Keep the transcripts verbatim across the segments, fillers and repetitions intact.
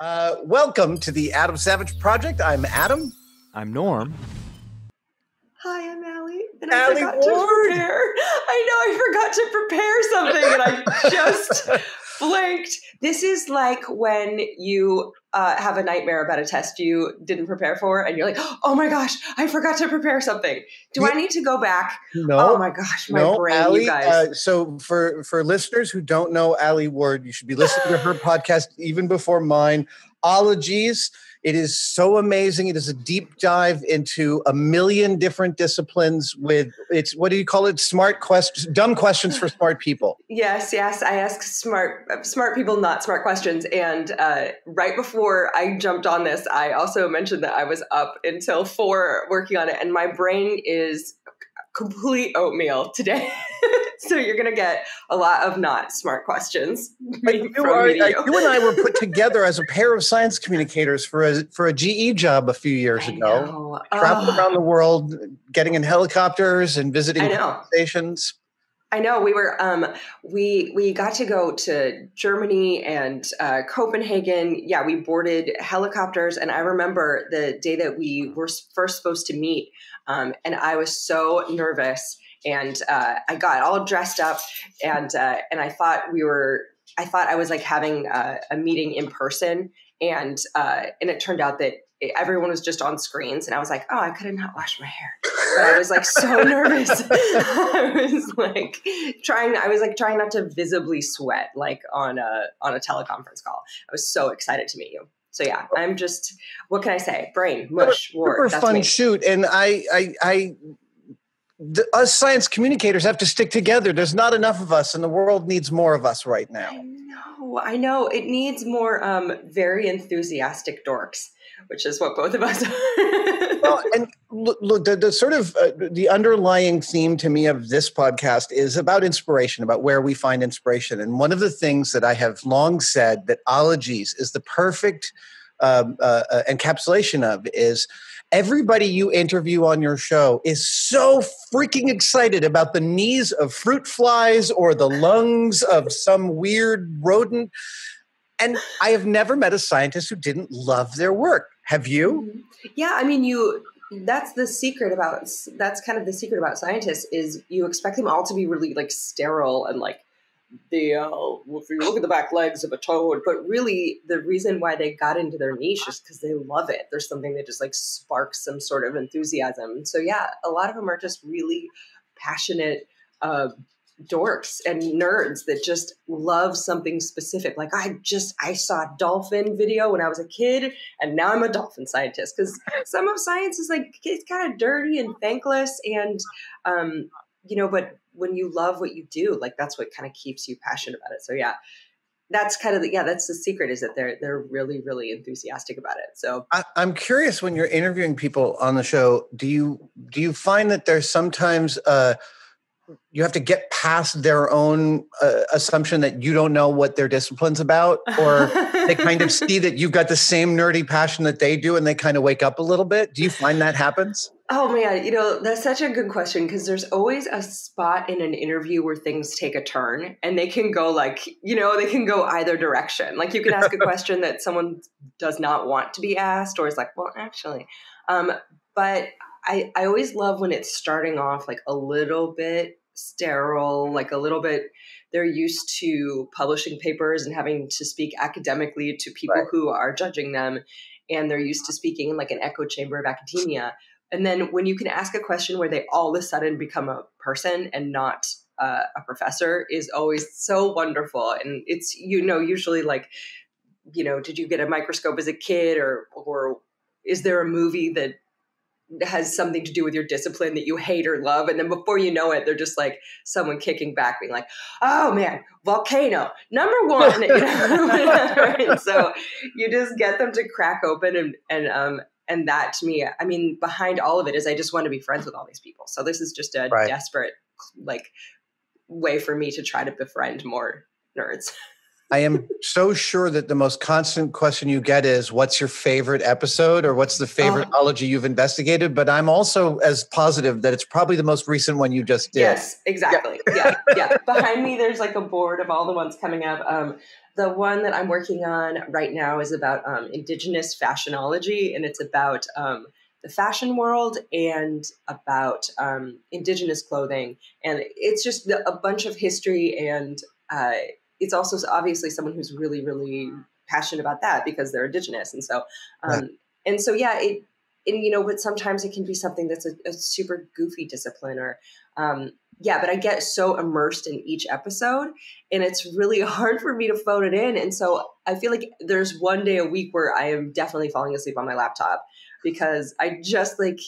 Uh, welcome to the Adam Savage Project. I'm Adam. I'm Norm. Hi, I'm Alie. And I Alie forgot Ward. to prepare. I know, I forgot to prepare something and I just blanked. This is like when you uh, have a nightmare about a test you didn't prepare for and you're like, oh my gosh, I forgot to prepare something. Do yeah. I need to go back? No. Oh my gosh, my no, brain, Alie, you guys. Uh, so for, for listeners who don't know Alie Ward, you should be listening to her podcast even before mine, Ologies. It is so amazing. It is a deep dive into a million different disciplines with, it's, what do you call it? Smart questions, dumb questions for smart people. Yes, yes. I ask smart, smart people, not smart questions. And uh, right before I jumped on this, I also mentioned that I was up until four working on it. And my brain is complete oatmeal today. So you're going to get a lot of not smart questions. You, are, you. Uh, you and I were put together as a pair of science communicators for a for a G E job a few years I ago. Know. Traveled oh. around the world, getting in helicopters and visiting stations. I know we were um, we we got to go to Germany and uh, Copenhagen. Yeah, we boarded helicopters, and I remember the day that we were first supposed to meet, um, and I was so nervous. And uh, I got all dressed up, and uh, and I thought we were. I thought I was like having a, a meeting in person, and uh, and it turned out that everyone was just on screens, and I was like, oh, I could have not washed my hair. But I was like so nervous. I was like trying. I was like trying not to visibly sweat, like on a on a teleconference call. I was so excited to meet you. So yeah, I'm just. What can I say? Brain mush. Super fun shoot, and I I. I The, us science communicators have to stick together. There's not enough of us, and the world needs more of us right now. I know. I know. It needs more um, very enthusiastic dorks, which is what both of us are. Well, and look, look the, the sort of uh, the underlying theme to me of this podcast is about inspiration, about where we find inspiration. And one of the things that I have long said that ologies is the perfect um, uh, uh, encapsulation of is everybody you interview on your show is so freaking excited about the knees of fruit flies or the lungs of some weird rodent. And I have never met a scientist who didn't love their work. Have you? Yeah, I mean, you... That's the secret about... That's kind of the secret about scientists is you expect them all to be really, like, sterile and, like, the uh, if you look at the back legs of a toad, but really the reason why they got into their niche is because they love it. There's something that just like sparks some sort of enthusiasm. So yeah, a lot of them are just really passionate uh, dorks and nerds that just love something specific. Like I just, I saw a dolphin video when I was a kid and now I'm a dolphin scientist because some of science is like, it's kind of dirty and thankless and, um, you know, but when you love what you do, like that's what kind of keeps you passionate about it. So yeah, that's kind of the, yeah, that's the secret is that they're, they're really, really enthusiastic about it. So I, I'm curious when you're interviewing people on the show, do you, do you find that there's sometimes uh you have to get past their own uh, assumption that you don't know what their discipline's about, or they kind of see that you've got the same nerdy passion that they do and they kind of wake up a little bit? Do you find that happens? Oh man, you know, that's such a good question because there's always a spot in an interview where things take a turn and they can go like, you know, they can go either direction. Like you can ask a question that someone does not want to be asked or is like, well, actually, um, but I, I always love when it's starting off like a little bit sterile, like a little bit, they're used to publishing papers and having to speak academically to people right. who are judging them. And they're used to speaking in like an echo chamber of academia. And then when you can ask a question where they all of a sudden become a person and not uh, a professor is always so wonderful. And it's, you know, usually like, you know, did you get a microscope as a kid or, or is there a movie that has something to do with your discipline that you hate or love. And then before you know it, they're just like someone kicking back being like, oh man, volcano, number one. You know? And so you just get them to crack open. And, and, um, and that to me, I mean, behind all of it is I just want to be friends with all these people. So this is just a right. desperate like way for me to try to befriend more nerds. I am so sure that the most constant question you get is what's your favorite episode or what's the favorite oh. ology you've investigated? But I'm also as positive that it's probably the most recent one you just did. Yes, exactly. Yeah. Yeah. Yeah. Behind me, there's like a board of all the ones coming up. Um, The one that I'm working on right now is about um, indigenous fashionology, and it's about um, the fashion world and about um, indigenous clothing. And it's just the, a bunch of history. And uh, it's also obviously someone who's really, really passionate about that because they're indigenous. And so, um, right. and so, yeah, it, and, you know, but sometimes it can be something that's a, a super goofy discipline or, um, yeah, but I get so immersed in each episode and it's really hard for me to phone it in. And so I feel like there's one day a week where I am definitely falling asleep on my laptop because I just like,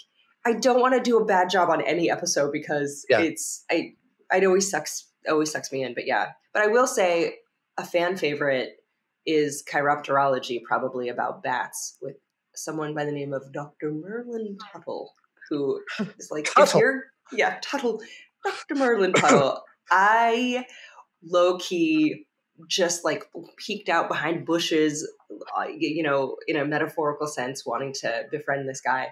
I don't want to do a bad job on any episode because yeah. it's, I, it always sucks, always sucks me in, but yeah. But I will say a fan favorite is Chiropterology, probably about bats with someone by the name of Doctor Merlin Tuttle, who is like, Tuttle. If you're, yeah, Tuttle, Doctor Merlin Tuttle. I low key just like peeked out behind bushes, you know, in a metaphorical sense, wanting to befriend this guy.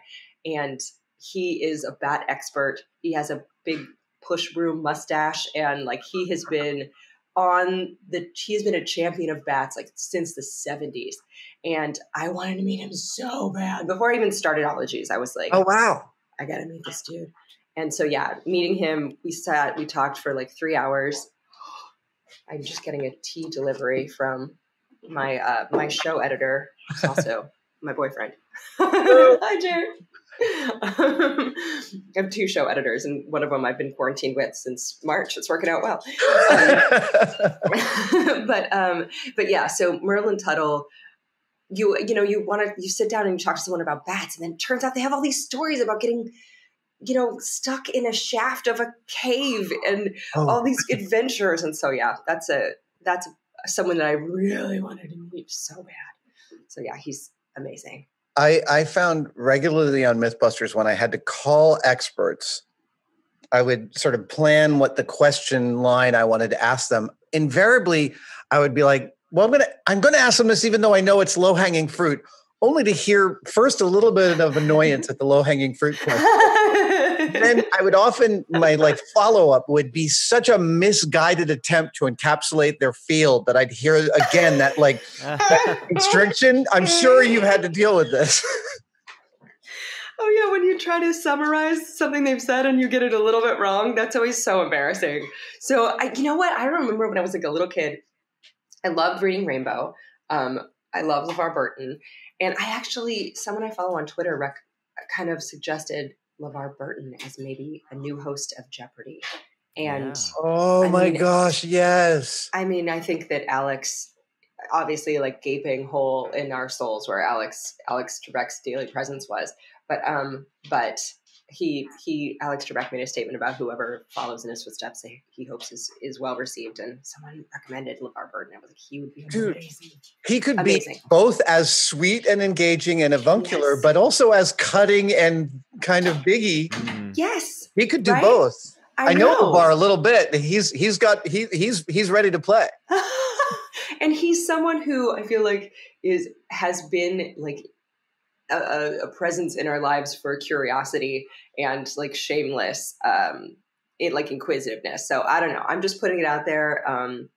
And he is a bat expert. He has a big push broom mustache. And like, he has been on the, he has been a champion of bats like since the seventies. And I wanted to meet him so bad. Before I even started ologies, I was like, oh, wow, I got to meet this dude. And so, yeah, meeting him, we sat, we talked for like three hours. I'm just getting a tea delivery from my, uh, my show editor, who's also my boyfriend. Hi, Jared. Um, I have two show editors and one of them I've been quarantined with since March. It's working out well. Um, but, um, but yeah, so Merlin Tuttle, you, you know, you want to, you sit down and you talk to someone about bats, and then it turns out they have all these stories about getting, you know, stuck in a shaft of a cave and oh. all these adventures. And so, yeah, that's a, that's someone that I really wanted to meet so bad. So yeah, he's amazing. I, I found regularly on Mythbusters when I had to call experts, I would sort of plan what the question line I wanted to ask them. Invariably, I would be like, well, I'm going to, I'm going to ask them this, even though I know it's low hanging fruit, only to hear first a little bit of annoyance at the low hanging fruit question. Then I would often, my like follow-up would be such a misguided attempt to encapsulate their field that I'd hear again that like that constriction. I'm sure you had to deal with this. Oh yeah, when you try to summarize something they've said and you get it a little bit wrong, that's always so embarrassing. So I, you know what? I remember when I was like a little kid, I loved Reading Rainbow. Um, I love LeVar Burton. And I actually, someone I follow on Twitter rec- kind of suggested LeVar Burton as maybe a new host of Jeopardy. And yeah. oh I my mean, gosh, yes. I mean, I think that Alex, obviously like gaping hole in our souls where Alex, Alex Trebek's daily presence was, but, um, but he, he, Alex Trebek made a statement about whoever follows in his footsteps, he, he hopes is, is well received. And someone recommended LeVar Burton. I was like, he would be Dude, amazing. He could amazing. be both as sweet and engaging and avuncular, yes. but also as cutting and kind of biggy. Mm. Yes. He could do right? both. I, I know LeVar a little bit. He's, he's got, he, he's, he's ready to play. And he's someone who I feel like is, has been like, A, a presence in our lives for curiosity and like shameless, um, it like inquisitiveness. So I don't know. I'm just putting it out there. Um,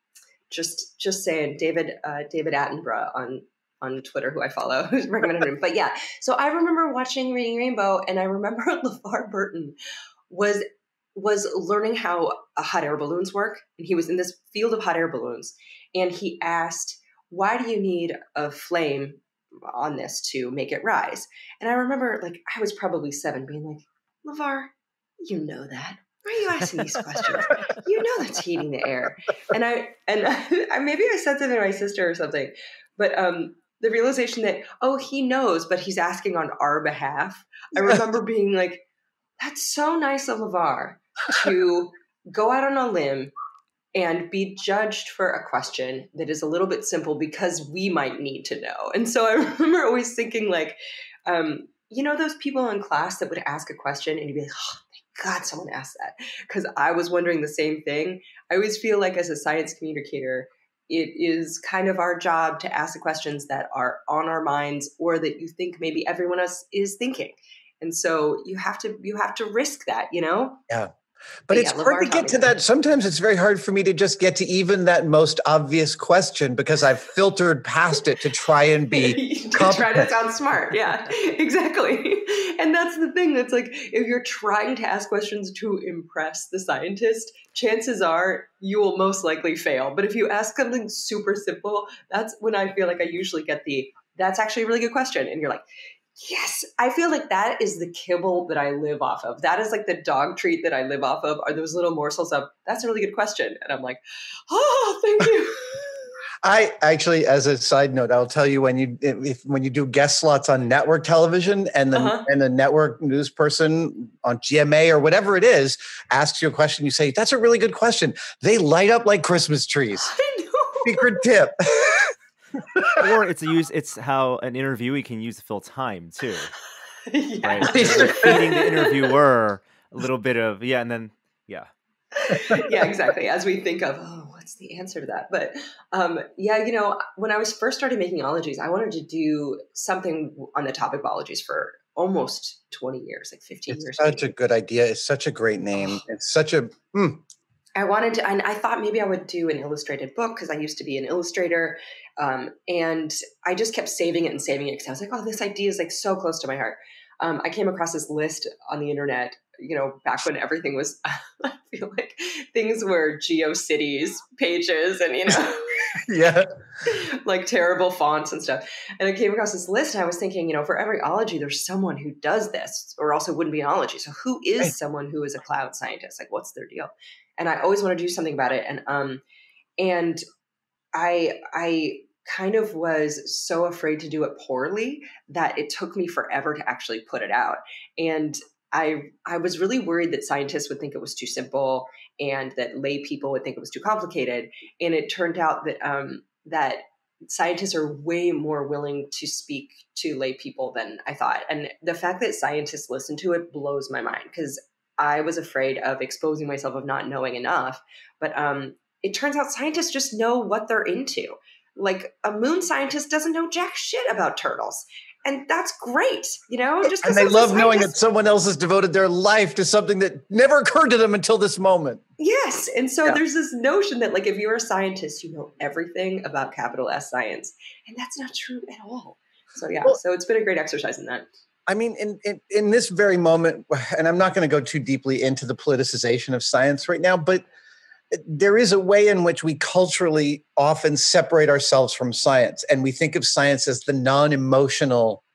just, just saying David, uh, David Attenborough on, on Twitter, who I follow, recommended him. But yeah, so I remember watching Reading Rainbow and I remember LeVar Burton was, was learning how hot air balloons work. And he was in this field of hot air balloons. And he asked, why do you need a flame on this to make it rise? And I remember like I was probably seven being like, LeVar, you know that. Why are you asking these questions? You know that's heating the air. And I and I, maybe I said something to my sister or something, but um the realization that, oh, he knows, but he's asking on our behalf. I remember being like, that's so nice of LeVar to go out on a limb and be judged for a question that is a little bit simple because we might need to know. And so I remember always thinking like, um, you know, those people in class that would ask a question and you'd be like, oh, thank God someone asked that. Because I was wondering the same thing. I always feel like as a science communicator, it is kind of our job to ask the questions that are on our minds or that you think maybe everyone else is thinking. And so you have to, you have to risk that, you know? Yeah. But, but it's yeah, hard LeVar to get to that. Sometimes it's very hard for me to just get to even that most obvious question because I've filtered past it to try and be to try to sound smart. Yeah, exactly. And that's the thing. That's like, if you're trying to ask questions to impress the scientist, chances are you will most likely fail. But if you ask something super simple, that's when I feel like I usually get the, that's actually a really good question. And you're like, yes, I feel like that is the kibble that I live off of. That is like the dog treat that I live off of are those little morsels of, that's a really good question. And I'm like, oh, thank you. I actually, as a side note, I'll tell you when you if, when you do guest slots on network television and the uh-huh. and the network news person on G M A or whatever it is asks you a question, you say, that's a really good question. They light up like Christmas trees. I know. Secret tip. Or it's a use. It's how an interviewee can use to fill time too. Yeah. Right? Feeding the interviewer a little bit of yeah, and then yeah. Yeah, exactly. As we think of, oh, what's the answer to that? But um, yeah, you know, when I was first started making ologies, I wanted to do something on the topic of ologies for almost twenty years, like fifteen years. Such maybe. A good idea. It's such a great name. It's such a. Mm. I wanted to, and I thought maybe I would do an illustrated book because I used to be an illustrator. Um, and I just kept saving it and saving it because I was like, oh, this idea is like so close to my heart. Um, I came across this list on the internet, you know, back when everything was, I feel like things were GeoCities pages and, you know, yeah, like terrible fonts and stuff. And I came across this list and I was thinking, you know, for every ology, there's someone who does this or also wouldn't be an ology. So who is right. someone who is a cloud scientist? Like, what's their deal? And I always want to do something about it. And, um, and I, I kind of was so afraid to do it poorly that it took me forever to actually put it out. And I, I was really worried that scientists would think it was too simple and that lay people would think it was too complicated. And it turned out that, um, that scientists are way more willing to speak to lay people than I thought. And the fact that scientists listen to it blows my mind because I was afraid of exposing myself of not knowing enough, but um, it turns out scientists just know what they're into. Like a moon scientist doesn't know jack shit about turtles. And that's great, you know? Just and they love knowing that someone else has devoted their life to something that never occurred to them until this moment. Yes. And so yeah. there's this notion that like, if you're a scientist, you know everything about capital S science. And that's not true at all. So yeah, well, so it's been a great exercise in that. I mean, in, in, in this very moment, and I'm not going to go too deeply into the politicization of science right now, but there is a way in which we culturally often separate ourselves from science. And we think of science as the non-emotional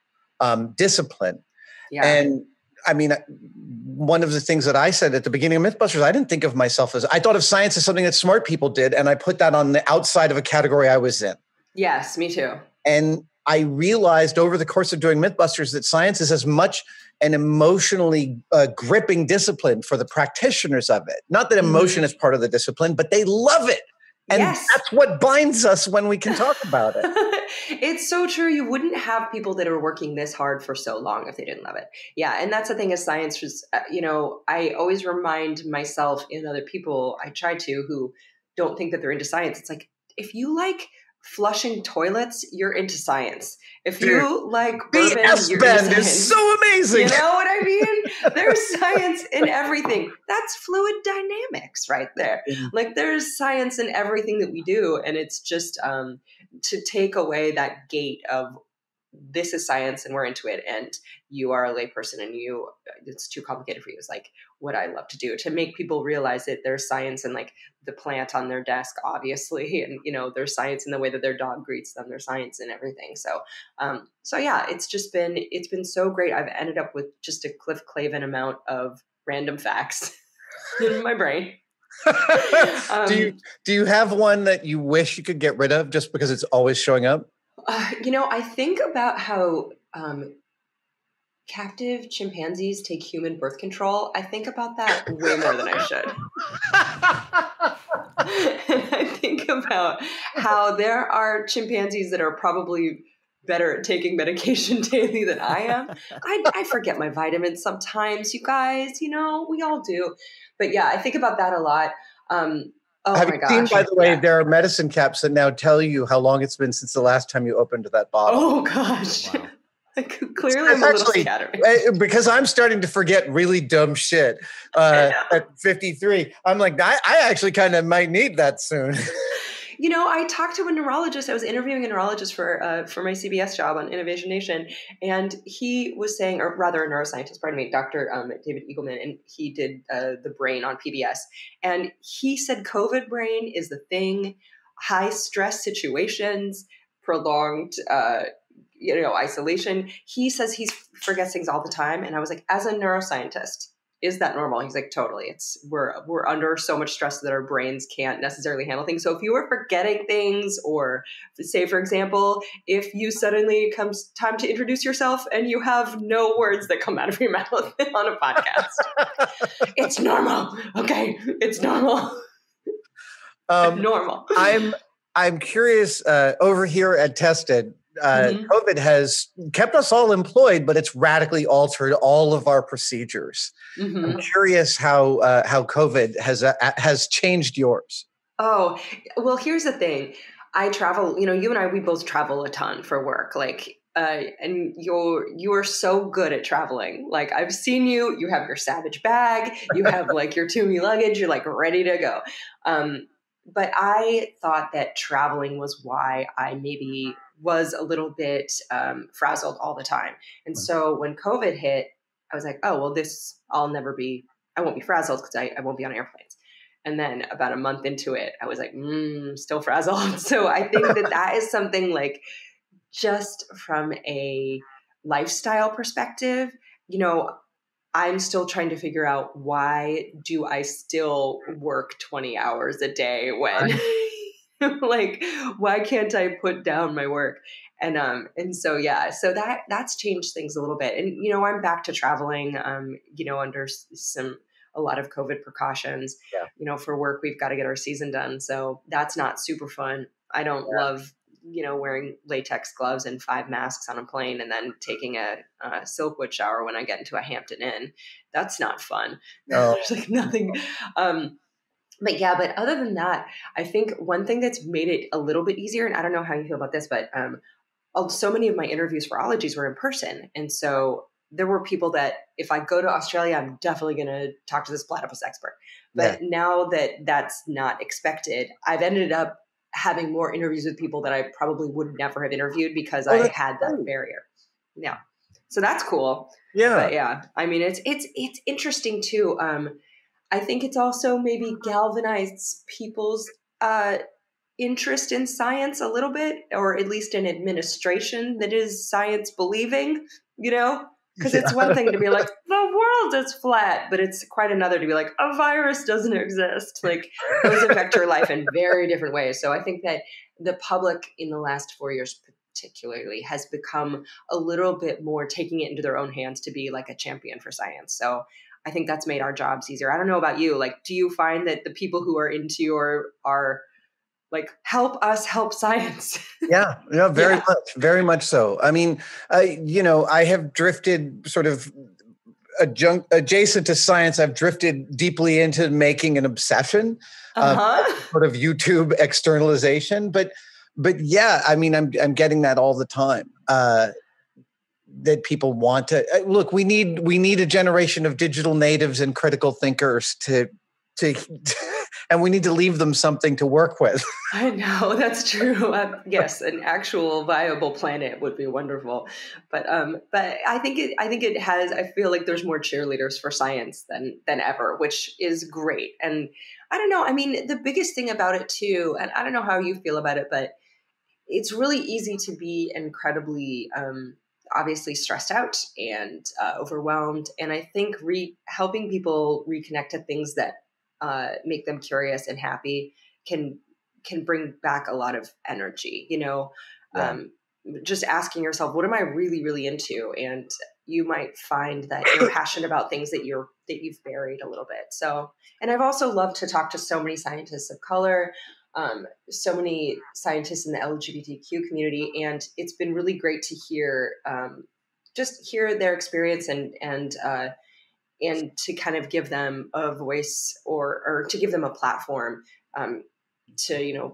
um, discipline. Yeah. And I mean, one of the things that I said at the beginning of Mythbusters, I didn't think of myself as, I thought of science as something that smart people did. And I put that on the outside of a category I was in. Yes, me too. And I realized over the course of doing Mythbusters that science is as much an emotionally uh, gripping discipline for the practitioners of it. Not that emotion is part of the discipline, but they love it. And yes. that's what binds us when we can talk about it. It's so true. You wouldn't have people that are working this hard for so long if they didn't love it. Yeah. And that's the thing as science is, you know, I always remind myself and other people I try to who don't think that they're into science. It's like, if you like flushing toilets, you're into science. If you Dude, like bourbon, the S bend is so amazing. You know what I mean? There's science in everything. That's fluid dynamics right there. Like there's science in everything that we do. And it's just um, to take away that gate of this is science and we're into it. And you are a lay person and you, it's too complicated for you. It's like what I love to do to make people realize that there's science in like the plant on their desk, obviously. And you know, there's science in the way that their dog greets them, there's science in everything. So, um, so yeah, it's just been, it's been so great. I've ended up with just a Cliff Clavin amount of random facts in my brain. um, do you, do you have one that you wish you could get rid of just because it's always showing up? Uh, you know, I think about how um, captive chimpanzees take human birth control. I think about that way more than I should. And I think about how there are chimpanzees that are probably better at taking medication daily than I am. I, I forget my vitamins sometimes, you guys. You know, we all do. But yeah, I think about that a lot. Um Oh Have my you gosh. seen, by the way, yeah. there are medicine caps that now tell you how long it's been since the last time you opened that bottle. Oh, gosh. Wow. Clearly, I'm a little scattered. Because I'm starting to forget really dumb shit uh, at fifty-three. I'm like, I, I actually kind of might need that soon. You know, I talked to a neurologist. I was interviewing a neurologist for uh, for my C B S job on Innovation Nation. And he was saying, or rather a neuroscientist, pardon me, Doctor Um, David Eagleman, and he did uh, the brain on P B S. And he said COVID brain is the thing, high stress situations, prolonged uh you know, isolation. He says he forgets things all the time. And I was like, as a neuroscientist, is that normal? He's like, totally. It's we're, we're under so much stress that our brains can't necessarily handle things. So if you were forgetting things, or say, for example, if you suddenly comes time to introduce yourself and you have no words that come out of your mouth on a podcast, it's normal. Okay. It's normal. Um, normal. I'm, I'm curious, uh, over here at Tested, Uh, mm-hmm. COVID has kept us all employed, but it's radically altered all of our procedures. Mm-hmm. I'm curious how uh, how COVID has uh, has changed yours. Oh, well, here's the thing. I travel, you know, you and I, we both travel a ton for work. Like, uh, and you're, you're so good at traveling. Like, I've seen you, you have your Savage bag, you have like your Tumi luggage, you're like ready to go. Um, but I thought that traveling was why I maybe was a little bit um, frazzled all the time. And so when COVID hit, I was like, oh, well, this, I'll never be, I won't be frazzled because I, I won't be on airplanes. And then about a month into it, I was like, mm, still frazzled. So I think that that is something like just from a lifestyle perspective, you know, I'm still trying to figure out why do I still work twenty hours a day when... like, why can't I put down my work? And, um, and so, yeah, so that, that's changed things a little bit. And, you know, I'm back to traveling, um, you know, under some, a lot of COVID precautions, yeah. You know, for work, we've got to get our season done. So that's not super fun. I don't yeah. love, you know, wearing latex gloves and five masks on a plane and then taking a, a Silkwood shower when I get into a Hampton Inn. That's not fun. No. There's like nothing. Um, But yeah, but other than that, I think one thing that's made it a little bit easier, and I don't know how you feel about this, but um, so many of my interviews for ologies were in person. And so there were people that if I go to Australia, I'm definitely going to talk to this platypus expert. But yeah. now that that's not expected, I've ended up having more interviews with people that I probably would never have interviewed because oh, I had that cool. barrier. Yeah. So that's cool. Yeah. But yeah, I mean, it's, it's, it's interesting too. Um, I think it's also maybe galvanized people's uh, interest in science a little bit, or at least in administration that is science believing, you know, because yeah. it's one thing to be like, the world is flat, but it's quite another to be like, a virus doesn't exist. Like, those affect your life in very different ways. So I think that the public in the last four years particularly has become a little bit more taking it into their own hands to be like a champion for science. So I think that's made our jobs easier. I don't know about you. Like, do you find that the people who are into your are like, help us help science? yeah, no, very yeah. much, very much so. I mean, I, you know, I have drifted sort of adjunct, adjacent to science. I've drifted deeply into making an obsession, uh-huh. um, sort of YouTube externalization. But, but yeah, I mean, I'm I'm getting that all the time. Uh, that people want to look, we need, we need a generation of digital natives and critical thinkers to, to, and we need to leave them something to work with. I know that's true. Um, yes. An actual viable planet would be wonderful. But, um, but I think it, I think it has, I feel like there's more cheerleaders for science than, than ever, which is great. And I don't know. I mean, the biggest thing about it too, and I don't know how you feel about it, but it's really easy to be incredibly, um, obviously stressed out and uh, overwhelmed. And I think re- helping people reconnect to things that uh, make them curious and happy can can bring back a lot of energy, you know, yeah. um, just asking yourself, what am I really, really into? And you might find that you're passionate about things that you're that you've buried a little bit. So, and I've also loved to talk to so many scientists of color, Um, so many scientists in the L G B T Q community, and it's been really great to hear, um, just hear their experience and and uh, and to kind of give them a voice or or to give them a platform um, to you know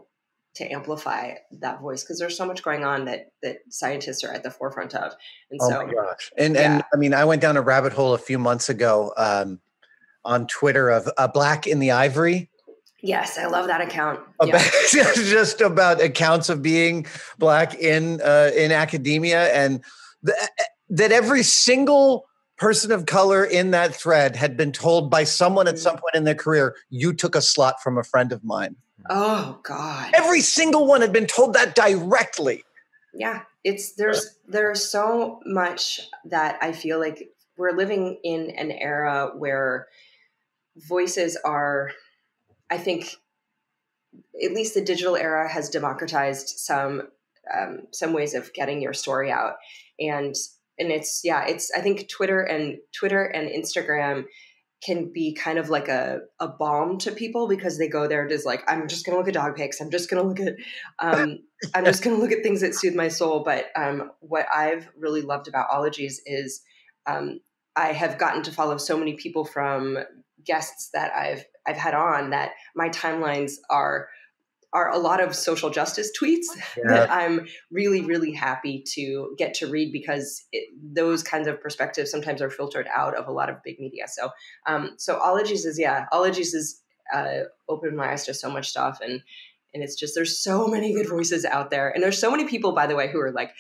to amplify that voice, because there's so much going on that that scientists are at the forefront of. And oh so, my gosh. And yeah. and I mean, I went down a rabbit hole a few months ago um, on Twitter of uh, Black in the Ivory. Yes, I love that account. About, yeah. Just about accounts of being Black in uh, in academia, and th- that every single person of color in that thread had been told by someone at some point in their career, you took a slot from a friend of mine. Oh God. Every single one had been told that directly. Yeah. It's there's, there's so much that I feel like we're living in an era where voices are, I think at least the digital era has democratized some, um, some ways of getting your story out. And, and it's, yeah, it's, I think Twitter and Twitter and Instagram can be kind of like a, a balm to people, because they go there and is like, I'm just going to look at dog pics. I'm just going to look at, um, I'm just going to look at things that soothe my soul. But, um, what I've really loved about ologies is, um, I have gotten to follow so many people from guests that I've, I've had on, that my timelines are, are a lot of social justice tweets yeah. that I'm really, really happy to get to read, because it, those kinds of perspectives sometimes are filtered out of a lot of big media. So, um, so ologies is, yeah, ologies is, uh, opened my eyes to so much stuff. And, and it's just, there's so many good voices out there. And there's so many people, by the way, who are like,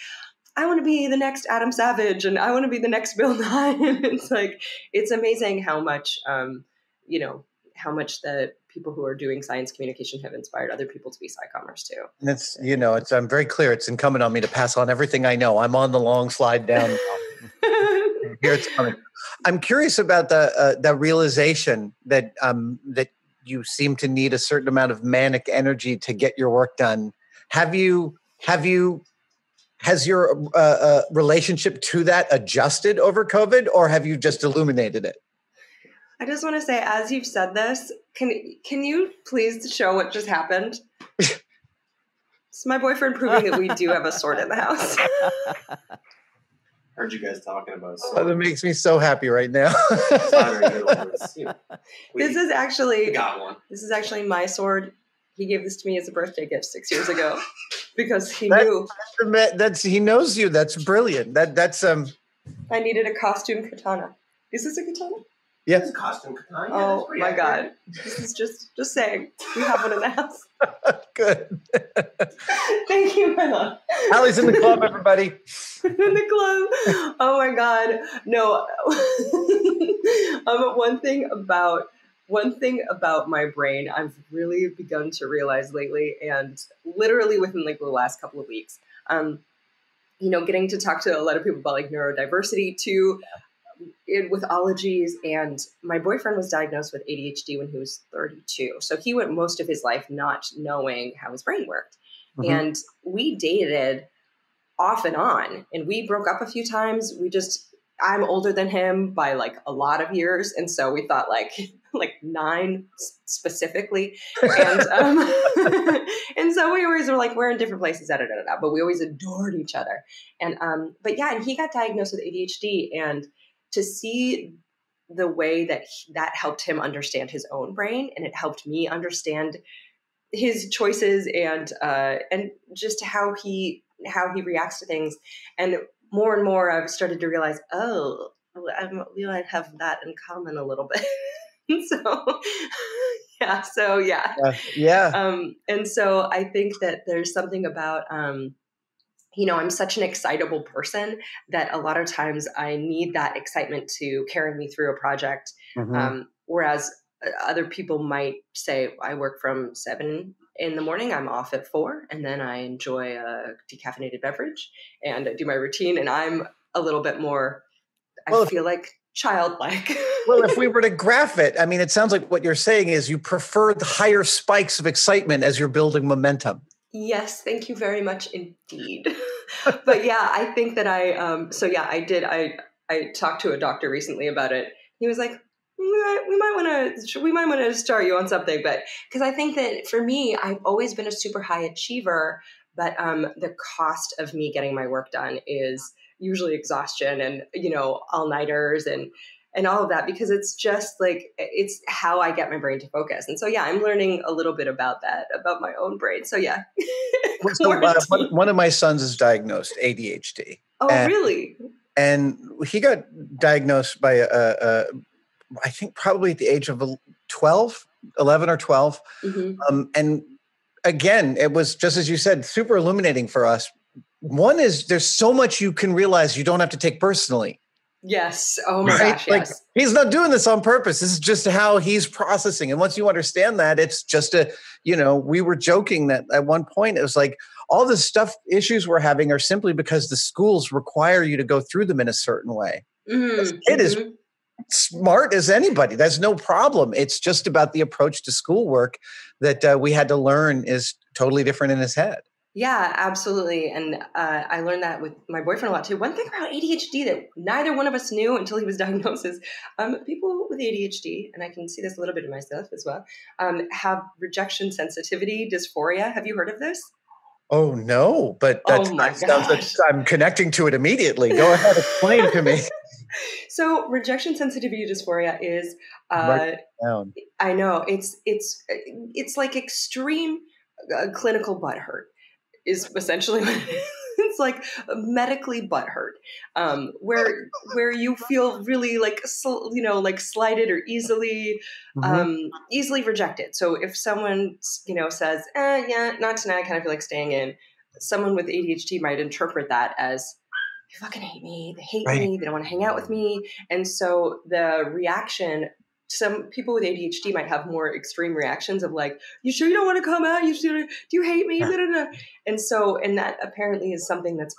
I want to be the next Adam Savage, and I want to be the next Bill Nye. It's like, it's amazing how much, um, you know, how much the people who are doing science communication have inspired other people to be psychometrics too. And it's, you know, it's, I'm very clear. It's incumbent on me to pass on everything I know. I'm on the long slide down. Here it's coming. I'm curious about the, uh, the realization that, um, that you seem to need a certain amount of manic energy to get your work done. Have you, have you, has your, uh, uh relationship to that adjusted over COVID, or have you just illuminated it? I just want to say, as you've said this, can can you please show what just happened? It's my boyfriend proving that we do have a sword in the house. Heard you guys talking about sword. Oh, that makes me so happy right now. This is actually got one. This is actually my sword. He gave this to me as a birthday gift six years ago because he that, knew that's, that's he knows you. That's brilliant. That that's um. I needed a costume katana. Is this a katana? Yes. This costume katana. Oh yeah, my accurate. God. This is just, just saying. We have one in the house. Good. Thank you, my love. Allie's in the club, everybody. In the club. Oh my God. No. um, one thing about one thing about my brain I've really begun to realize lately, and literally within like the last couple of weeks. Um, you know, getting to talk to a lot of people about like neurodiversity too. It, with ologies, and my boyfriend was diagnosed with A D H D when he was thirty-two. So he went most of his life not knowing how his brain worked. Mm-hmm. And we dated off and on, and we broke up a few times. We just, I'm older than him by like a lot of years. And so we thought like, like nine specifically. And, um, and so we always were like, we're in different places, da, da, da, da, but we always adored each other. And, um, but yeah, and he got diagnosed with A D H D, and to see the way that he, that helped him understand his own brain, and it helped me understand his choices and uh, and just how he how he reacts to things. And more and more, I've started to realize, oh, I'm, we might have that in common a little bit. so yeah, so yeah, uh, yeah. Um, and so I think that there's something about. Um, You know, I'm such an excitable person that a lot of times I need that excitement to carry me through a project. Mm-hmm. Um, whereas other people might say, I work from seven in the morning, I'm off at four, and then I enjoy a decaffeinated beverage and I do my routine. And I'm a little bit more, I well, feel like childlike. Well, if we were to graph it, I mean, it sounds like what you're saying is you prefer the higher spikes of excitement as you're building momentum. Yes, thank you very much indeed. But yeah, I think that I, um, so yeah, I did, I, I talked to a doctor recently about it. He was like, we might want to, we might want to start you on something, but because I think that for me, I've always been a super high achiever, but um, the cost of me getting my work done is usually exhaustion and, you know, all-nighters and, and all of that, because it's just like, it's how I get my brain to focus. And so, yeah, I'm learning a little bit about that, about my own brain. So yeah. So, uh, one, one of my sons is diagnosed A D H D. Oh, and, really? And he got diagnosed by, a, a, I think probably at the age of twelve, eleven or twelve. Mm-hmm. Um, and again, it was just, as you said, super illuminating for us. One is there's so much you can realize you don't have to take personally. Yes. Oh my right? gosh. Like, yes. He's not doing this on purpose. This is just how he's processing. And once you understand that, it's just a, you know, we were joking that at one point it was like all the stuff issues we're having are simply because the schools require you to go through them in a certain way. Mm-hmm. This kid is smart as anybody. That's no problem. It's just about the approach to schoolwork that uh, we had to learn is totally different in his head. Yeah, absolutely. And uh, I learned that with my boyfriend a lot too. One thing about A D H D that neither one of us knew until he was diagnosed is um, people with A D H D, and I can see this a little bit in myself as well, um, have rejection sensitivity dysphoria. Have you heard of this? Oh, no, but that's, oh my that sounds like I'm connecting to it immediately. Go ahead, explain to me. So rejection sensitivity dysphoria is, uh, I know, it's it's it's like extreme uh, clinical butthurt is essentially what it is. It's like medically butthurt, um, where where you feel really like, sl- you know, like slighted or easily, um, mm-hmm. easily rejected. So if someone, you know, says, eh, yeah, not tonight, I kind of feel like staying in, someone with A D H D might interpret that as, you fucking hate me, they hate right. me, they don't want to hang out with me. And so the reaction, some people with A D H D might have more extreme reactions of like, you sure you don't want to come out? You sure, do you hate me? Huh. Da, da, da. And so, and that apparently is something that's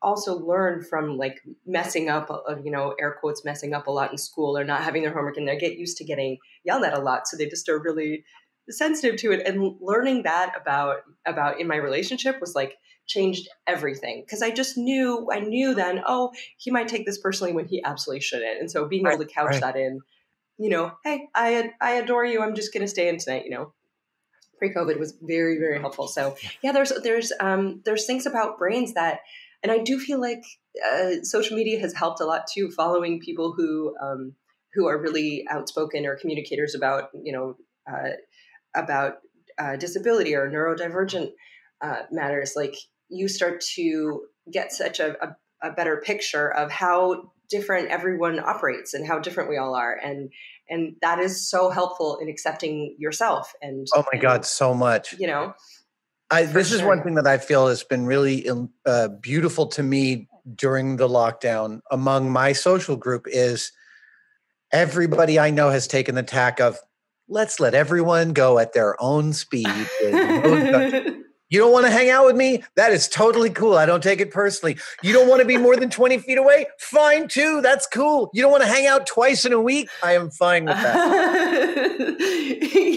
also learned from like messing up, you know, air quotes, messing up a lot in school or not having their homework, and they get used to getting yelled at a lot. So they just are really sensitive to it. And learning that about, about in my relationship was like, changed everything. Cause I just knew, I knew then, oh, he might take this personally when he absolutely shouldn't. And so being right, able to couch right. that in, you know, hey, I I adore you. I'm just going to stay in tonight. You know, pre-COVID was very, very helpful. So yeah, there's, there's, um, there's things about brains that, and I do feel like uh, social media has helped a lot too, following people who, um, who are really outspoken or communicators about, you know, uh, about uh, disability or neurodivergent uh, matters. Like you start to get such a, a, a better picture of how different everyone operates and how different we all are. And, and that is so helpful in accepting yourself. And oh my and, God, so much, you know, I, this sure. is one thing that I feel has been really uh, beautiful to me during the lockdown among my social group is everybody I know has taken the tack of let's let everyone go at their own speed. You don't want to hang out with me? That is totally cool. I don't take it personally. You don't want to be more than twenty feet away? Fine, too. That's cool. You don't want to hang out twice in a week? I am fine with that.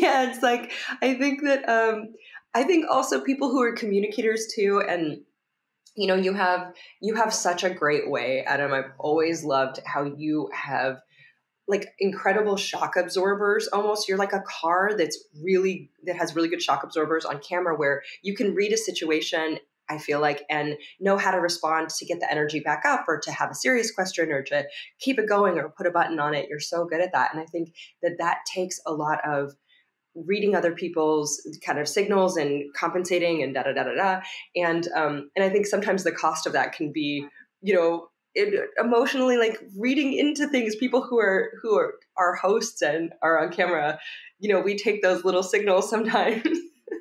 Yeah, it's like, I think that, um, I think also people who are communicators, too, and, you know, you have, you have such a great way, Adam. I've always loved how you have like incredible shock absorbers. Almost you're like a car that's really, that has really good shock absorbers on camera where you can read a situation, I feel like, and know how to respond to get the energy back up or to have a serious question or to keep it going or put a button on it. You're so good at that. And I think that that takes a lot of reading other people's kind of signals and compensating and da, da, da, da, da. And, um, and I think sometimes the cost of that can be, you know, It, emotionally like reading into things. People who are who are our hosts and are on camera, you know, we take those little signals sometimes.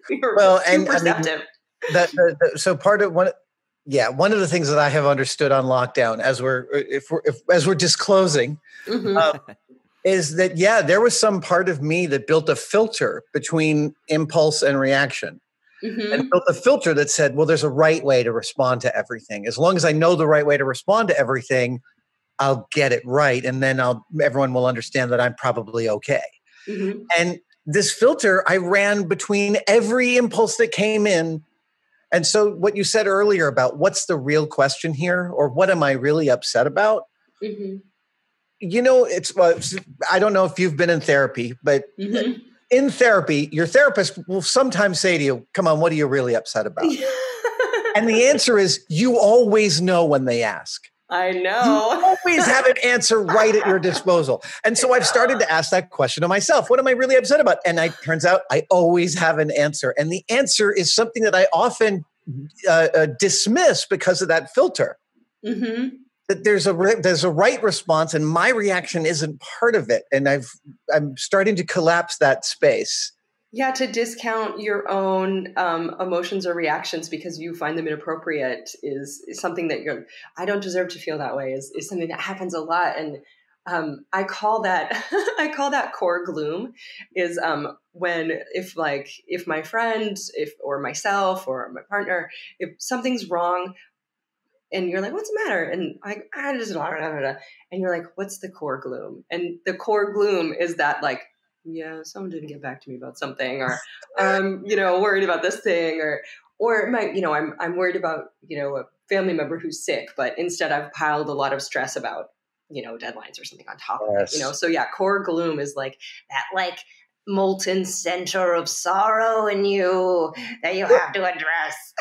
we well and perceptive. I mean, that, that, so part of one yeah one of the things that I have understood on lockdown as we're if we're if, as we're disclosing mm-hmm. um, is that yeah there was some part of me that built a filter between impulse and reaction. Mm-hmm. And built a filter that said, well, there's a right way to respond to everything. As long as I know the right way to respond to everything, I'll get it right. And then I'll, everyone will understand that I'm probably okay. Mm-hmm. And this filter, I ran between every impulse that came in. And so what you said earlier about what's the real question here, or what am I really upset about? Mm-hmm. You know, it's, well, I don't know if you've been in therapy, but mm-hmm. in therapy, your therapist will sometimes say to you, come on, what are you really upset about? And the answer is you always know when they ask. I know. You always have an answer right at your disposal. And so I've started to ask that question to myself. What am I really upset about? And it turns out I always have an answer. And the answer is something that I often uh, uh, dismiss because of that filter. Mm-hmm. That there's a re- there's a right response and my reaction isn't part of it. And I've I'm starting to collapse that space. Yeah, to discount your own um, emotions or reactions because you find them inappropriate is, is something that you're, I don't deserve to feel that way is, is something that happens a lot. And um, I call that, I call that core gloom is um, when, if like, if my friend, if, or myself or my partner, if something's wrong and you're like, what's the matter? And I, I just, blah, blah, blah, blah. And you're like, what's the core gloom? And the core gloom is that like, yeah, someone didn't get back to me about something, or I'm, you know, worried about this thing, or, or it might, you know, I'm, I'm worried about, you know, a family member who's sick, but instead I've piled a lot of stress about, you know, deadlines or something on top of yes. it, you know? So yeah, core gloom is like that, like molten center of sorrow in you that you have to address.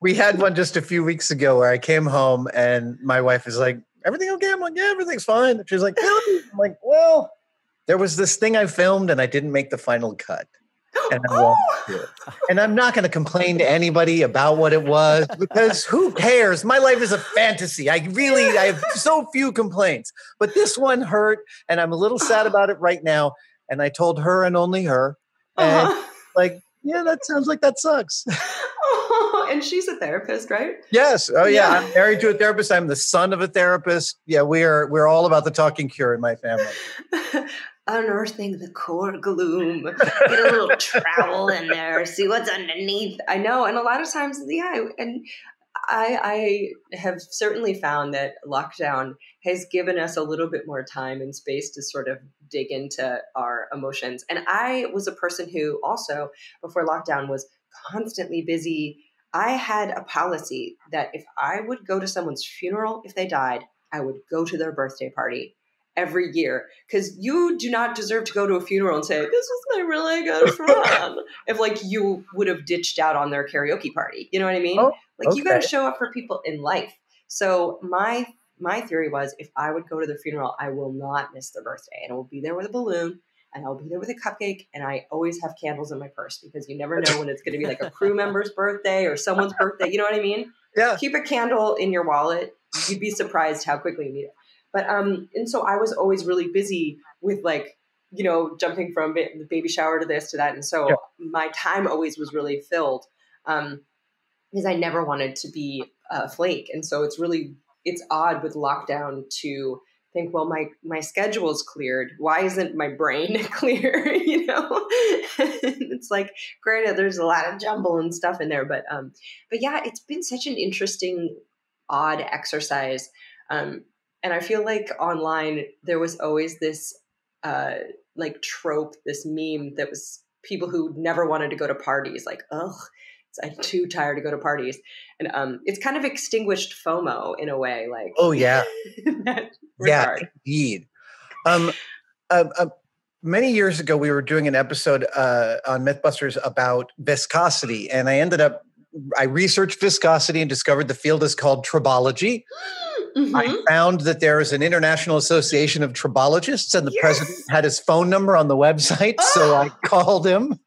We had one just a few weeks ago where I came home and my wife is like, everything okay? I'm like, yeah, everything's fine. She's like, no. I'm like, well, there was this thing I filmed and I didn't make the final cut. And, I won't do it. And I'm not going to complain to anybody about what it was because who cares? My life is a fantasy. I really, I have so few complaints. But this one hurt and I'm a little sad about it right now. And I told her and only her. And uh-huh. like, yeah, that sounds like that sucks. Oh, and she's a therapist, right? Yes. Oh yeah. yeah. I'm married to a therapist. I'm the son of a therapist. Yeah, we are, we're all about the talking cure in my family. Unearthing the core gloom, get a little trowel in there, see what's underneath. I know. And a lot of times, yeah. And I, I have certainly found that lockdown has given us a little bit more time and space to sort of dig into our emotions. And I was a person who also before lockdown was constantly busy. I had a policy that if I would go to someone's funeral, if they died, I would go to their birthday party every year, because you do not deserve to go to a funeral and say, this was my really good friend. If like you would have ditched out on their karaoke party, you know what I mean? Oh, like okay. You got to show up for people in life. So my, my theory was if I would go to the funeral, I will not miss their birthday and I will be there with a balloon and I'll be there with a cupcake. And I always have candles in my purse because you never know when it's going to be like a crew member's birthday or someone's birthday. You know what I mean? Yeah. Keep a candle in your wallet. You'd be surprised how quickly you need it. But, um, and so I was always really busy with like, you know, jumping from ba- the baby shower to this, to that. And so yeah. my time always was really filled, um, because I never wanted to be a flake. And so it's really, it's odd with lockdown to think, well, my, my schedule's cleared. Why isn't my brain clear? You know, it's like, granted, there's a lot of jumble and stuff in there, but, um, but yeah, it's been such an interesting, odd exercise. Um, And I feel like online, there was always this uh, like trope, this meme that was people who never wanted to go to parties. Like, oh, I'm too tired to go to parties. And um, it's kind of extinguished FOMO in a way. Like, oh, yeah. Yeah, indeed. Um, uh, uh, many years ago, we were doing an episode uh, on Mythbusters about viscosity. And I ended up, I researched viscosity and discovered the field is called tribology. Mm-hmm. I found that there is an international association of tribologists and the yes. president had his phone number on the website. Oh. So I called him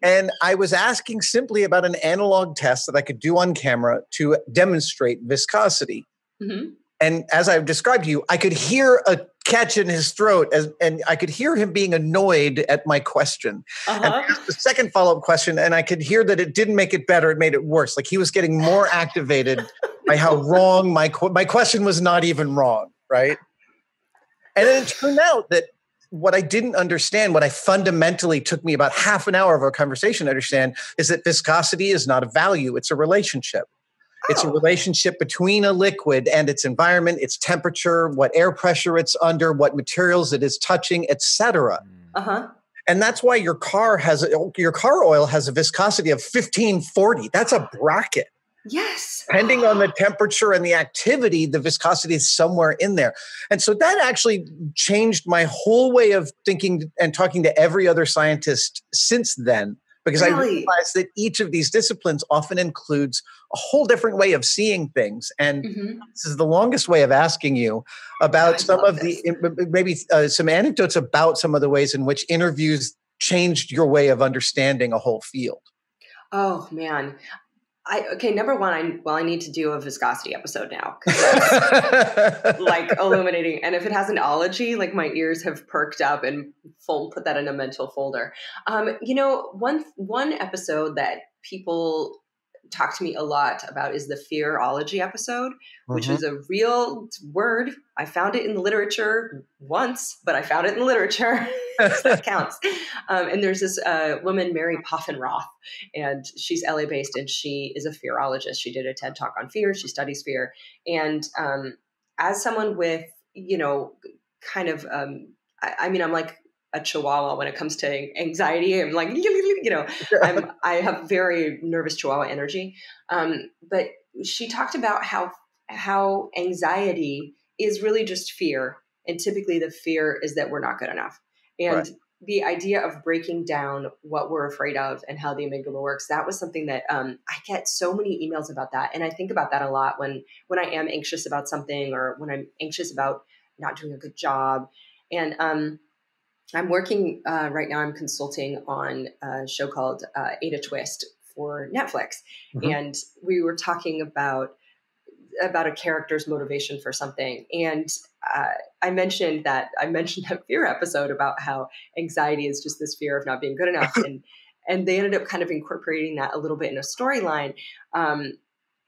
and I was asking simply about an analog test that I could do on camera to demonstrate viscosity. Mm-hmm. And as I've described to you, I could hear a catch in his throat as, and I could hear him being annoyed at my question. Uh-huh. And I asked the second follow-up question and I could hear that it didn't make it better. It made it worse. Like he was getting more activated by how wrong my qu- my question was not even wrong, right? And then it turned out that what I didn't understand, what I fundamentally took me about half an hour of our conversation to understand, is that viscosity is not a value, it's a relationship. Oh. It's a relationship between a liquid and its environment, its temperature, what air pressure it's under, what materials it is touching, et cetera. Uh-huh. And that's why your car has your car oil has a viscosity of fifteen forty. That's a bracket. Yes. Depending on the temperature and the activity, the viscosity is somewhere in there. And so that actually changed my whole way of thinking and talking to every other scientist since then, because really? I realize that each of these disciplines often includes a whole different way of seeing things. And mm-hmm. this is the longest way of asking you about I some of this. the, maybe uh, some anecdotes about some of the ways in which interviews changed your way of understanding a whole field. Oh, man. I, okay, number one, I, well, I need to do a viscosity episode now, because that's like illuminating. And if it has an ology, like my ears have perked up, and full, put that in a mental folder. Um, you know, one one episode that people talk to me a lot about is the fearology episode, which mm-hmm. is a real word. I found it in the literature once, but I found it in the literature. So that counts. Um, and there's this uh, woman, Mary Poffenroth, and she's L A based, and she is a fearologist. She did a TED talk on fear. She studies fear. And um, as someone with, you know, kind of, um, I, I mean, I'm like a chihuahua when it comes to anxiety. I'm like, you know, I'm, I have very nervous chihuahua energy. Um, but she talked about how, how anxiety is really just fear. And typically the fear is that we're not good enough. And right. the idea of breaking down what we're afraid of and how the amygdala works, that was something that um, I get so many emails about that. And I think about that a lot when, when I am anxious about something, or when I'm anxious about not doing a good job. And um, I'm working uh, right now, I'm consulting on a show called uh, Ada Twist for Netflix. Mm-hmm. And we were talking about about a character's motivation for something. And uh, I mentioned that, I mentioned that fear episode about how anxiety is just this fear of not being good enough. And, and they ended up kind of incorporating that a little bit in a storyline. Um,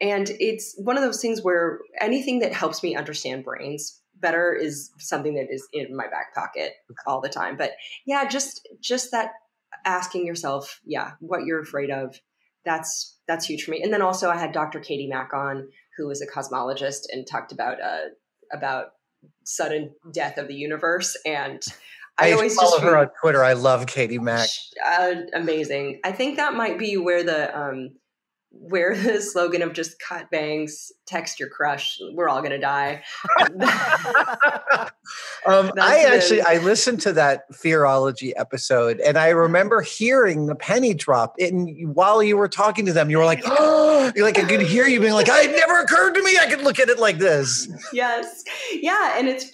and it's one of those things where anything that helps me understand brains better is something that is in my back pocket all the time. But yeah, just, just that asking yourself, yeah, what you're afraid of. That's, that's huge for me. And then also I had Doctor Katie Mack on, who is a cosmologist, and talked about, uh, about sudden death of the universe. And I, I always follow just, her on Twitter. I love Katie Mack. Uh, amazing. I think that might be where the, um, where the slogan of just cut bangs, text your crush, we're all going to die. um, I actually, I listened to that fearology episode, and I remember hearing the penny drop. And while you were talking to them, you were like, oh, you're like, I could hear you being like, it never occurred to me I could look at it like this. Yes. Yeah. And it's,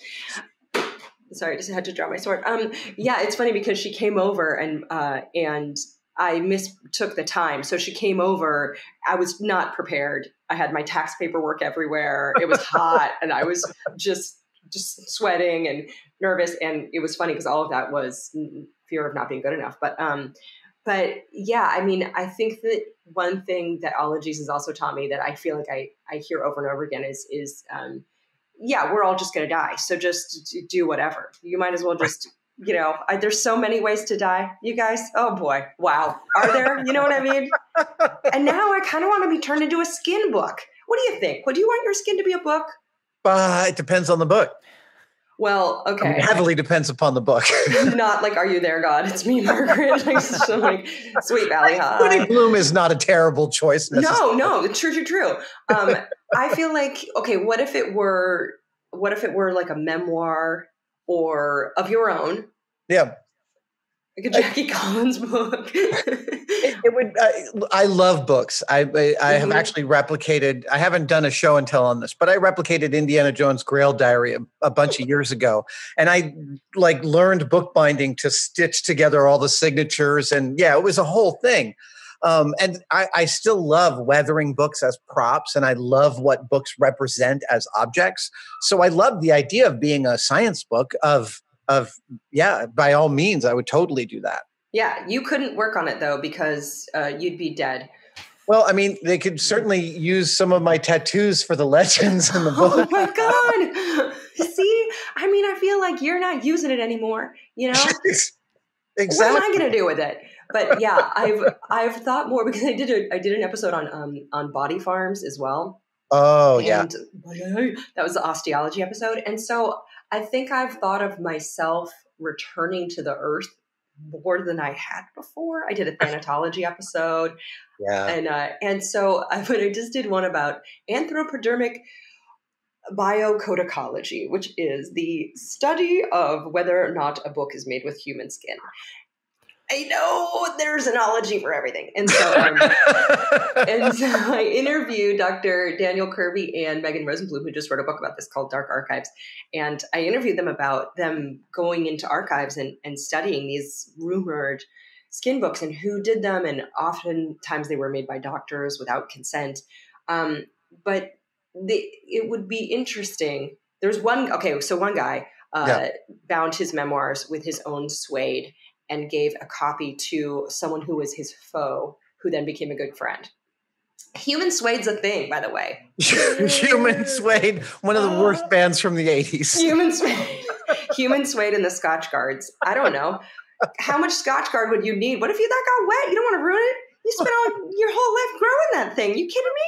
sorry, I just had to draw my sword. Um, yeah, it's funny because she came over and, uh, and, I mistook the time. So she came over. I was not prepared. I had my tax paperwork everywhere. It was hot. And I was just, just sweating and nervous. And it was funny because all of that was fear of not being good enough. But, um, but yeah, I mean, I think that one thing that ologies has also taught me that I feel like I, I hear over and over again is, is, um, yeah, we're all just going to die. So just do whatever. You might as well just, you know, I, there's so many ways to die, you guys. Oh boy. Wow. Are there, you know what I mean? And now I kind of want to be turned into a skin book. What do you think? Well, do you want your skin to be a book? Uh, it depends on the book. Well, okay. I mean, heavily depends upon the book. Not like, are you there, God? It's me, Margaret. Like, so like, sweet Valley High. Woody Bloom is not a terrible choice. No, no. True, true, true. Um, I feel like, okay, what if it were, what if it were like a memoir or of your own? Yeah. Like a Jackie I, Collins book. it, it would. I, I love books. I I, mm-hmm. I have actually replicated, I haven't done a show and tell on this, but I replicated Indiana Jones' Grail Diary a, a bunch of years ago. And I like learned bookbinding to stitch together all the signatures. And yeah, it was a whole thing. Um, and I, I still love weathering books as props, and I love what books represent as objects. So I love the idea of being a science book of, of yeah, by all means, I would totally do that. Yeah. You couldn't work on it though, because uh, you'd be dead. Well, I mean, they could certainly use some of my tattoos for the legends in the book. Oh my God. See, I mean, I feel like you're not using it anymore, you know? Exactly. What am I going to do with it? But yeah, I've, I've thought more, because I did, a, I did an episode on, um, on body farms as well. Oh and yeah. That was the osteology episode. And so I think I've thought of myself returning to the earth more than I had before. I did a thanatology episode. Yeah. And, uh, and so I, but I just did one about anthropodermic biocodicology, which is the study of whether or not a book is made with human skin. I know there's an ology for everything. And so, um, and so I interviewed Doctor Daniel Kirby and Megan Rosenblum, who just wrote a book about this called Dark Archives. And I interviewed them about them going into archives and, and studying these rumored skin books and who did them. And oftentimes they were made by doctors without consent. Um, but they, it would be interesting. There's one, okay, so one guy uh, yeah. bound his memoirs with his own suede and gave a copy to someone who was his foe, who then became a good friend. Human Suede's a thing, by the way. Human Suede, one of the uh, worst bands from the eighties. Human Suede. Human Suede and the Scotch Guards. I don't know. How much Scotch Guard would you need? What if you that got wet? You don't want to ruin it. You spent all your whole life growing that thing. You kidding me?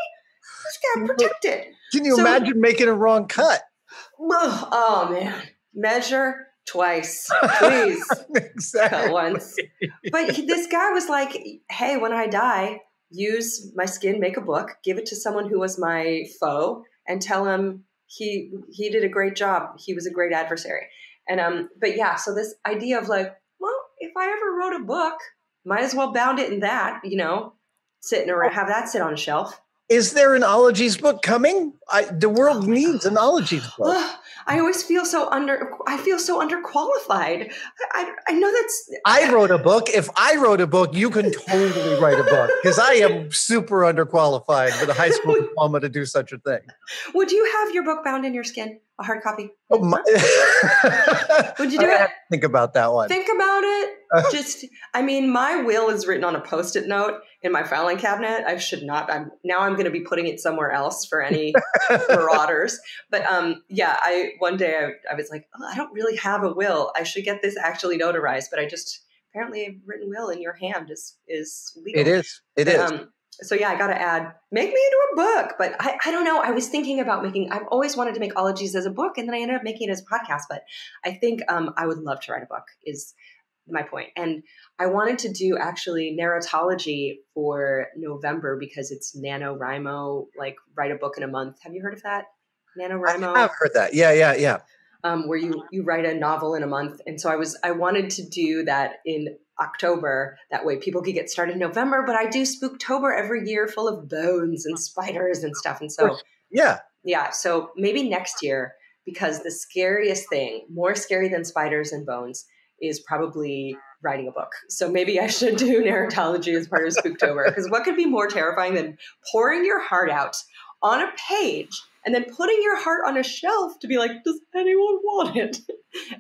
You just got to protect it. Can you so, imagine making a wrong cut? Oh, oh man. Measure twice, please. Exactly. Cut once. But he, this guy was like, hey, when I die, use my skin, make a book, give it to someone who was my foe and tell him he, he did a great job. He was a great adversary. And, um, but yeah, so this idea of like, well, if I ever wrote a book, might as well bound it in that, you know, sitting around, have that sit on a shelf. Is there an ologies book coming? I, the world oh needs an ologies book. I always feel so under. I feel so underqualified. I, I know that's. I wrote a book. If I wrote a book, you can totally write a book because I am super underqualified with a high school diploma to do such a thing. Would you have your book bound in your skin, a hard copy? Oh my. Would you do I it? Have to think about that one. Think about it. Just, I mean, my will is written on a Post-it note in my filing cabinet. I should not. I'm now. I'm going to be putting it somewhere else for any marauders. But um, yeah, I one day I, I was like, oh, I don't really have a will. I should get this actually notarized. But I just apparently a written will in your hand is is legal. It is. It but, is. Um, so yeah, I got to add, make me into a book. But I, I don't know. I was thinking about making. I've always wanted to make ologies as a book, and then I ended up making it as a podcast. But I think um, I would love to write a book. Is my point. And I wanted to do actually narratology for November because it's NaNoWriMo, like write a book in a month. Have you heard of that? NaNoWriMo? I've heard that. Yeah, yeah, yeah. Um, where you, you write a novel in a month. And so I was, I wanted to do that in October. That way people could get started in November, but I do Spooktober every year full of bones and spiders and stuff. And so, yeah. Yeah. So maybe next year, because the scariest thing, more scary than spiders and bones, is probably writing a book. So maybe I should do narratology as part of Spooktober, because what could be more terrifying than pouring your heart out on a page and then putting your heart on a shelf to be like, does anyone want it?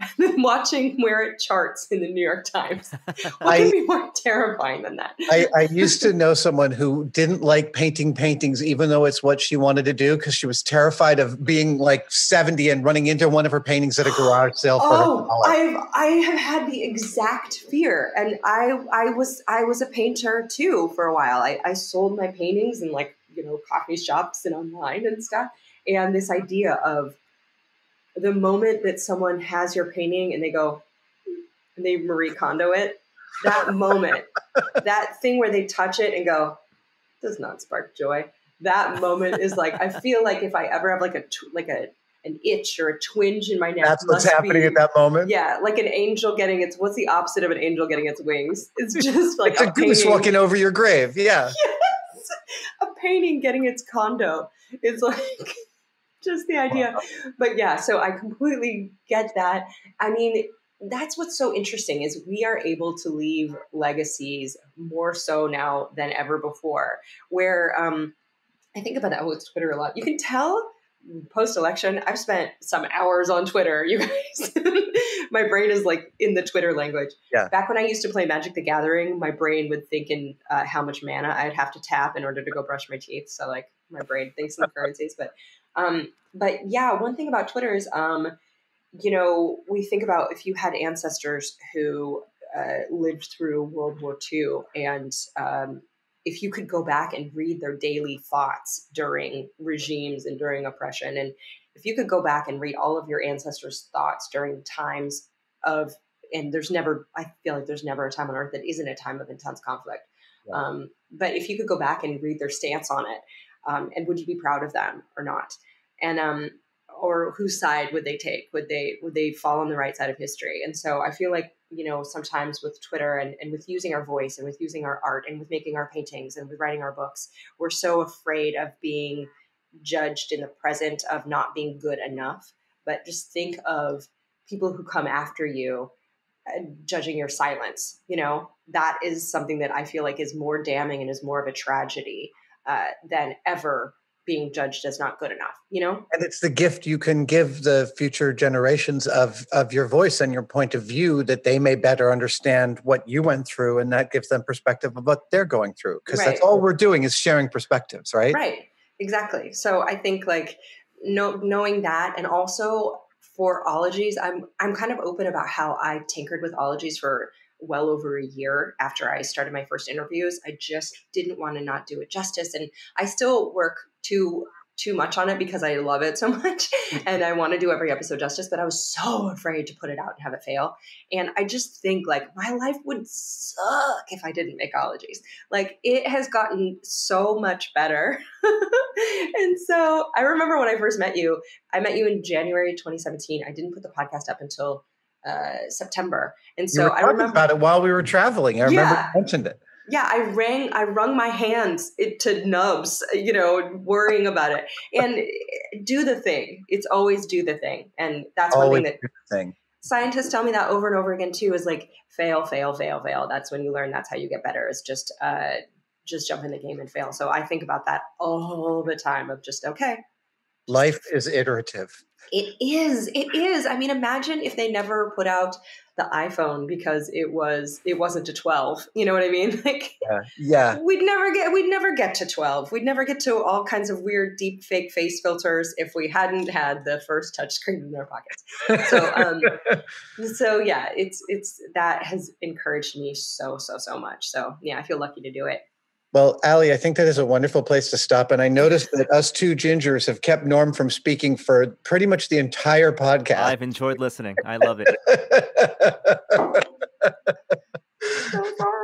And then watching where it charts in the New York Times. What I, could be more terrifying than that? I, I used to know someone who didn't like painting paintings, even though it's what she wanted to do, because she was terrified of being like seventy and running into one of her paintings at a garage sale. For oh, I've, I have had the exact fear. And I, I, was, I was a painter too for a while. I, I sold my paintings and like, you know, coffee shops and online and stuff. And this idea of the moment that someone has your painting and they go, and they Marie Kondo it, that moment, that thing where they touch it and go, does not spark joy. That moment is like, I feel like if I ever have like a, tw- like a, an itch or a twinge in my neck. That's what's happening be, at that moment. Yeah. Like an angel getting its, what's the opposite of an angel getting its wings? It's just like it's a, a goose painting walking over your grave. Yeah. Yes. A painting getting its condo. It's like, just the idea. But yeah, so I completely get that. I mean, that's what's so interesting is we are able to leave legacies more so now than ever before, where um, I think about that with Twitter a lot. You can tell post-election, I've spent some hours on Twitter, you guys. My brain is like in the Twitter language. Yeah. Back when I used to play Magic the Gathering, my brain would think in uh, how much mana I'd have to tap in order to go brush my teeth. So like my brain thinks in currencies, but Um, but yeah, one thing about Twitter is, um, you know, we think about if you had ancestors who uh, lived through World War Two and um, if you could go back and read their daily thoughts during regimes and during oppression, and if you could go back and read all of your ancestors' thoughts during times of, and there's never, I feel like there's never a time on earth that isn't a time of intense conflict. Yeah. Um, but if you could go back and read their stance on it, um, and would you be proud of them or not? And, um, or whose side would they take? Would they, would they fall on the right side of history? And so I feel like you know, sometimes with Twitter and, and with using our voice and with using our art and with making our paintings and with writing our books, we're so afraid of being judged in the present, of not being good enough. But just think of people who come after you and judging your silence. You know, that is something that I feel like is more damning and is more of a tragedy uh, than ever being judged as not good enough, you know? And it's the gift you can give the future generations of, of your voice and your point of view, that they may better understand what you went through, and that gives them perspective of what they're going through. Because right. That's all we're doing is sharing perspectives, right? Right, exactly. So I think like no, knowing that, and also for ologies, I'm, I'm kind of open about how I tinkered with ologies for well over a year after I started my first interviews. I just didn't want to not do it justice. And I still work too too much on it because I love it so much and I want to do every episode justice, but I was so afraid to put it out and have it fail. And I just think like my life would suck if I didn't make ologies. Like it has gotten so much better. And so I remember when I first met you, I met you in January twenty seventeen. I didn't put the podcast up until uh, September. And so I remember about it while we were traveling. I remember yeah. you mentioned it. Yeah, I rang, I wrung my hands to nubs, you know, worrying about it. And do the thing. It's always do the thing. And that's always one thing that thing. Scientists tell me that over and over again too, is like fail, fail, fail, fail. That's when you learn. That's how you get better, is just, uh, just jump in the game and fail. So I think about that all the time of just, okay. Life is iterative. It is. It is. I mean, imagine if they never put out the iPhone because it was it wasn't a twelve. You know what I mean? Like, yeah. yeah. We'd never get we'd never get to twelve. We'd never get to all kinds of weird deep fake face filters if we hadn't had the first touch screen in our pockets. So, um, so yeah, it's it's that has encouraged me so so so much. So yeah, I feel lucky to do it. Well, Alie, I think that is a wonderful place to stop. And I noticed that us two gingers have kept Norm from speaking for pretty much the entire podcast. I've enjoyed listening. I love it. So sorry.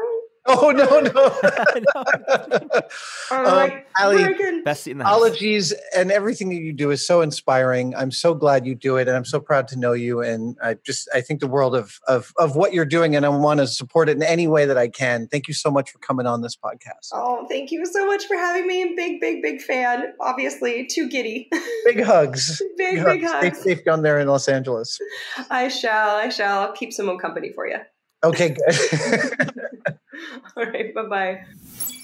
Oh, no, no. um, Alie, best in the house. Ologies and everything that you do is so inspiring. I'm so glad you do it. And I'm so proud to know you. And I just, I think the world of, of, of what you're doing, and I want to support it in any way that I can. Thank you so much for coming on this podcast. Oh, thank you so much for having me. I'm big, big, big fan. Obviously, too giddy. Big hugs. Big, big, big hugs. hugs. Stay safe down there in Los Angeles. I shall. I shall. I'll keep someone company for you. Okay, good. All right, bye-bye.